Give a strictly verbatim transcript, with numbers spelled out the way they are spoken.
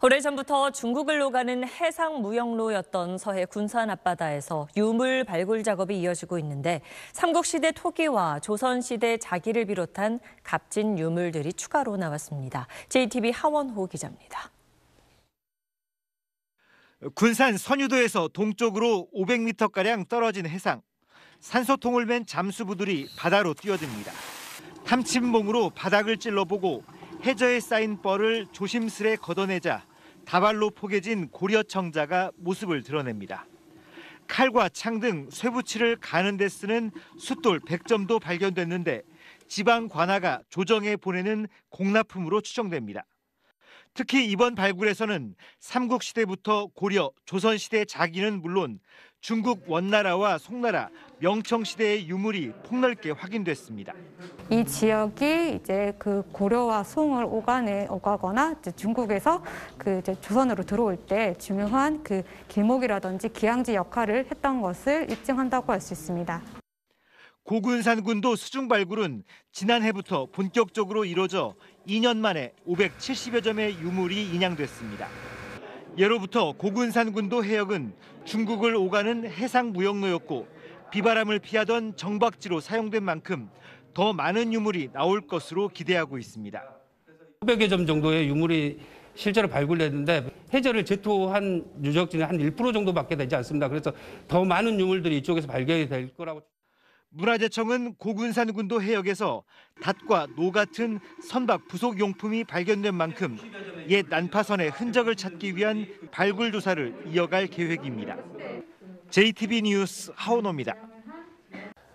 오래전부터 중국을 오가는 해상 무역로였던 서해 군산 앞바다에서 유물 발굴 작업이 이어지고 있는데 삼국시대 토기와 조선시대 자기를 비롯한 값진 유물들이 추가로 나왔습니다. 제이티비 하원호 기자입니다. 군산 선유도에서 동쪽으로 오백 미터가량 떨어진 해상. 산소통을 맨 잠수부들이 바다로 뛰어듭니다. 탐침봉으로 바닥을 찔러보고 해저에 쌓인 뻘을 조심스레 걷어내자 다발로 포개진 고려 청자가 모습을 드러냅니다. 칼과 창 등 쇠붙이를 가는 데 쓰는 숫돌 백 점도 발견됐는데 지방 관아가 조정에 보내는 공납품으로 추정됩니다. 특히 이번 발굴에서는 삼국시대부터 고려, 조선시대 자기는 물론 중국 원나라와 송나라, 명청시대의 유물이 폭넓게 확인됐습니다. 이 지역이 이제 그 고려와 송을 오가네, 오가거나 이제 중국에서 그 이제 조선으로 들어올 때 중요한 그 길목이라든지 기항지 역할을 했던 것을 입증한다고 할 수 있습니다. 고군산군도 수중 발굴은 지난해부터 본격적으로 이뤄져 이 년 만에 오백칠십여 점의 유물이 인양됐습니다. 예로부터 고군산군도 해역은 중국을 오가는 해상 무역로였고 비바람을 피하던 정박지로 사용된 만큼 더 많은 유물이 나올 것으로 기대하고 있습니다. 오백여 점 정도의 유물이 실제로 발굴됐는데 해저를 제투한 유적지는 한 일 퍼센트 정도밖에 되지 않습니다. 그래서 더 많은 유물들이 이쪽에서 발견이 될 거라고. 문화재청은 고군산군도 해역에서 닷과 노 같은 선박 부속 용품이 발견된 만큼 옛 난파선의 흔적을 찾기 위한 발굴 조사를 이어갈 계획입니다. 제이티비 뉴스 하원호입니다.